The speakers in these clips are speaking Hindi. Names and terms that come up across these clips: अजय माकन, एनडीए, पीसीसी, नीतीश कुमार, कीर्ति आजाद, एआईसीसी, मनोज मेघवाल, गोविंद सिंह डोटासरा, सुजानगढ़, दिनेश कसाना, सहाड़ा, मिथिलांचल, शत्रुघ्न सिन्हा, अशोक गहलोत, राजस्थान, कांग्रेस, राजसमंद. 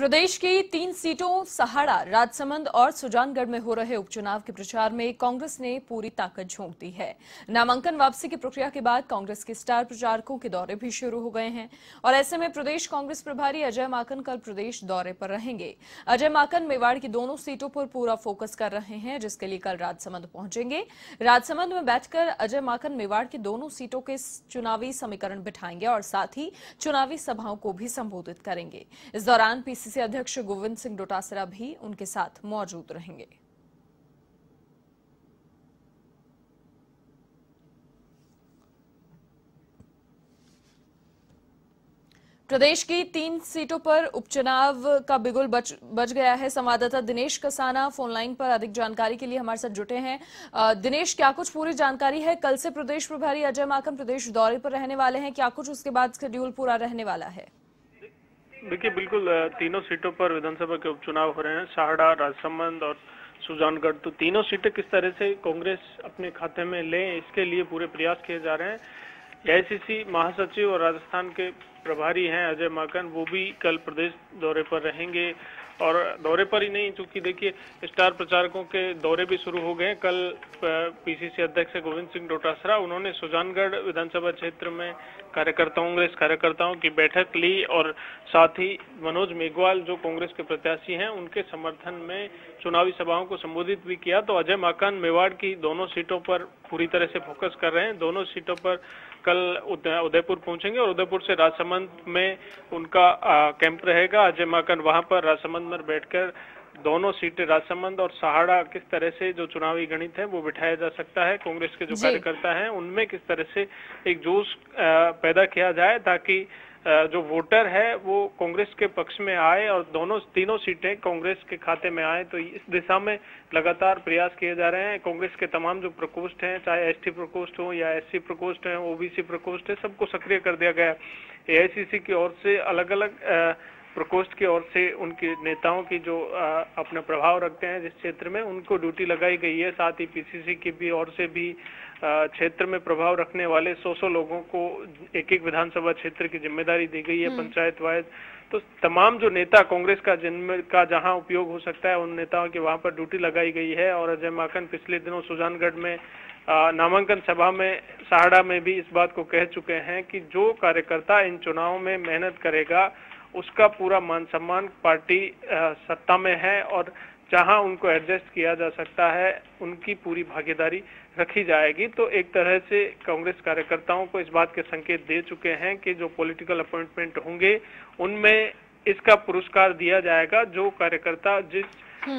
प्रदेश की 3 सीटों सहाड़ा, राजसमंद और सुजानगढ़ में हो रहे उपचुनाव के प्रचार में कांग्रेस ने पूरी ताकत झोंक दी है। नामांकन वापसी की प्रक्रिया के बाद कांग्रेस के स्टार प्रचारकों के दौरे भी शुरू हो गए हैं और ऐसे में प्रदेश कांग्रेस प्रभारी अजय माकन कल प्रदेश दौरे पर रहेंगे। अजय माकन मेवाड़ की दोनों सीटों पर पूरा फोकस कर रहे हैं, जिसके लिए कल राजसमंद पहुंचेंगे। राजसमंद में बैठकर अजय माकन मेवाड़ की दोनों सीटों के चुनावी समीकरण बिठाएंगे और साथ ही चुनावी सभाओं को भी संबोधित करेंगे। इस दौरान पीसीसी अध्यक्ष गोविंद सिंह डोटासरा भी उनके साथ मौजूद रहेंगे। प्रदेश की 3 सीटों पर उपचुनाव का बिगुल बच गया है। संवाददाता दिनेश कसाना फोनलाइन पर अधिक जानकारी के लिए हमारे साथ जुटे हैं। दिनेश, क्या कुछ पूरी जानकारी है? कल से प्रदेश प्रभारी अजय माकन प्रदेश दौरे पर रहने वाले हैं, क्या कुछ उसके बाद शेड्यूल पूरा रहने वाला है? देखिए, बिल्कुल तीनों सीटों पर विधानसभा के उपचुनाव हो रहे हैं। सहाड़ा, राजसमंद और सुजानगढ़, तो तीनों सीटें किस तरह से कांग्रेस अपने खाते में ले, इसके लिए पूरे प्रयास किए जा रहे हैं। एआईसीसी महासचिव और राजस्थान के प्रभारी हैं अजय माकन, वो भी कल प्रदेश दौरे पर रहेंगे। और दौरे पर ही नहीं, चूंकि देखिए स्टार प्रचारकों के दौरे भी शुरू हो गए। कल पीसीसी अध्यक्ष गोविंद सिंह डोटासरा, उन्होंने सुजानगढ़ विधानसभा क्षेत्र में कांग्रेस कार्यकर्ताओं की बैठक ली और साथ ही मनोज मेघवाल जो कांग्रेस के प्रत्याशी हैं, उनके समर्थन में चुनावी सभाओं को संबोधित भी किया। तो अजय माकन मेवाड़ की दोनों सीटों पर पूरी तरह से फोकस कर रहे हैं। दोनों सीटों पर कल उदयपुर पहुंचेंगे और उदयपुर से राजसमंद में उनका कैंप रहेगा। अजय माकन वहां पर राजसमंद में बैठकर दोनों सीटें राजसमंद और सहाड़ा किस तरह से जो चुनावी गणित है वो बिठाया जा सकता है, कांग्रेस के जो कार्यकर्ता हैं उनमें किस तरह से एक जोश पैदा किया जाए ताकि जो वोटर है वो कांग्रेस के पक्ष में आए और तीनों सीटें कांग्रेस के खाते में आए। तो इस दिशा में लगातार प्रयास किए जा रहे हैं। कांग्रेस के तमाम जो प्रकोष्ठ हैं, चाहे एसटी प्रकोष्ठ हो या एससी प्रकोष्ठ है, ओबीसी प्रकोष्ठ है, सबको सक्रिय कर दिया गया है। एआईसीसी की ओर से अलग अलग प्रकोष्ठ की ओर से उनके नेताओं की जो अपना प्रभाव रखते हैं जिस क्षेत्र में, उनको ड्यूटी लगाई गई है। साथ ही पीसीसी की भी ओर से भी क्षेत्र में प्रभाव रखने वाले 100 लोगों को एक विधानसभा क्षेत्र की जिम्मेदारी दी गई है, पंचायत वाइज। तो तमाम जो नेता कांग्रेस का जिनका जहां उपयोग हो सकता है उन नेताओं की वहां पर ड्यूटी लगाई गई है। और अजय माकन पिछले दिनों सुजानगढ़ में नामांकन सभा में, सहाड़ा में भी इस बात को कह चुके हैं कि जो कार्यकर्ता इन चुनावों में मेहनत करेगा उसका पूरा मान सम्मान, पार्टी सत्ता में है और जहां उनको एडजस्ट किया जा सकता है उनकी पूरी भागीदारी रखी जाएगी। तो एक तरह से कांग्रेस कार्यकर्ताओं को इस बात के संकेत दे चुके हैं कि जो पॉलिटिकल अपॉइंटमेंट होंगे उनमें इसका पुरस्कार दिया जाएगा, जो कार्यकर्ता जिस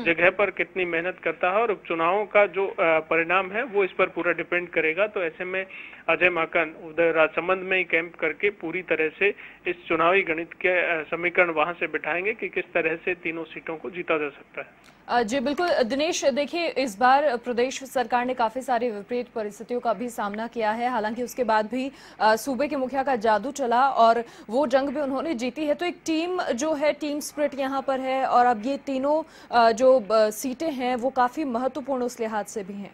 जगह पर कितनी मेहनत करता है और उपचुनावों का जो परिणाम है वो इस पर पूरा डिपेंड करेगा। तो ऐसे में अजय माकन उधर राजसमंद में ही कैंप करके पूरी तरह से इस चुनावी गणित के समीकरण वहां से बिठाएंगे कि किस तरह से तीनों सीटों को जीता जा सकता है। जी बिल्कुल दिनेश, देखिए इस बार प्रदेश सरकार ने काफी सारी विपरीत परिस्थितियों का भी सामना किया है, हालांकि उसके बाद भी सूबे के मुखिया का जादू चला और वो जंग भी उन्होंने जीती है। तो एक टीम जो है, टीम स्प्रिट यहाँ पर है और अब ये तीनों जो सीटें हैं वो काफी महत्वपूर्ण उस लिहाज से भी हैं।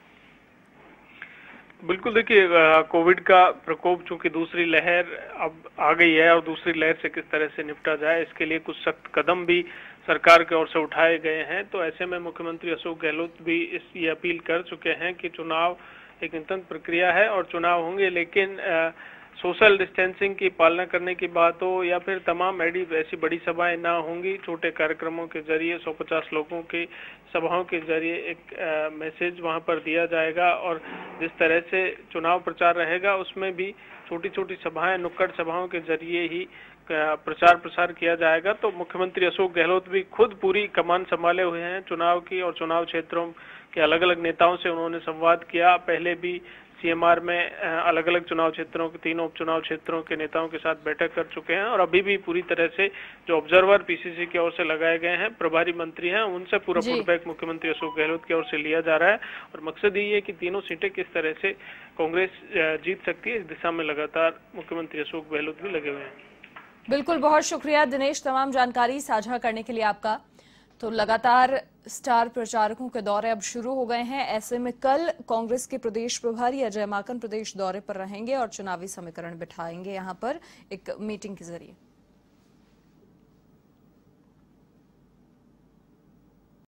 बिल्कुल, देखिए कोविड का प्रकोप चूंकि दूसरी लहर अब आ गई है और दूसरी लहर से किस तरह से निपटा जाए इसके लिए कुछ सख्त कदम भी सरकार की ओर से उठाए गए हैं। तो ऐसे में मुख्यमंत्री अशोक गहलोत भी ये अपील कर चुके हैं कि चुनाव एक निरंतर प्रक्रिया है और चुनाव होंगे, लेकिन सोशल डिस्टेंसिंग की पालना करने की बात हो या फिर तमाम ऐसी बड़ी सभाएं ना होंगी, छोटे कार्यक्रमों के जरिए 150 लोगों की सभाओं के जरिए एक मैसेज वहां पर दिया जाएगा। और जिस तरह से चुनाव प्रचार रहेगा उसमें भी छोटी छोटी सभाएं, नुक्कड़ सभाओं के जरिए ही प्रचार प्रसार किया जाएगा। तो मुख्यमंत्री अशोक गहलोत भी खुद पूरी कमान संभाले हुए हैं चुनाव की, और चुनाव क्षेत्रों के अलग अलग नेताओं से उन्होंने संवाद किया। पहले भी सीएमआर में अलग अलग चुनाव क्षेत्रों के, तीनों उपचुनाव क्षेत्रों के नेताओं के साथ बैठक कर चुके हैं और अभी भी पूरी तरह से जो ऑब्जर्वर पीसीसी की ओर से लगाए गए हैं, प्रभारी मंत्री हैं, उनसे पूरा फीडबैक मुख्यमंत्री अशोक गहलोत की ओर से लिया जा रहा है। और मकसद यही है कि तीनों सीटें किस तरह से कांग्रेस जीत सकती है, इस दिशा में लगातार मुख्यमंत्री अशोक गहलोत भी लगे हुए हैं। बिल्कुल, बहुत शुक्रिया दिनेश तमाम जानकारी साझा करने के लिए आपका। तो लगातार स्टार प्रचारकों के दौरे अब शुरू हो गए हैं, ऐसे में कल कांग्रेस के प्रदेश प्रभारी अजय माकन प्रदेश दौरे पर रहेंगे और चुनावी समीकरण बिठाएंगे यहां पर एक मीटिंग के जरिए।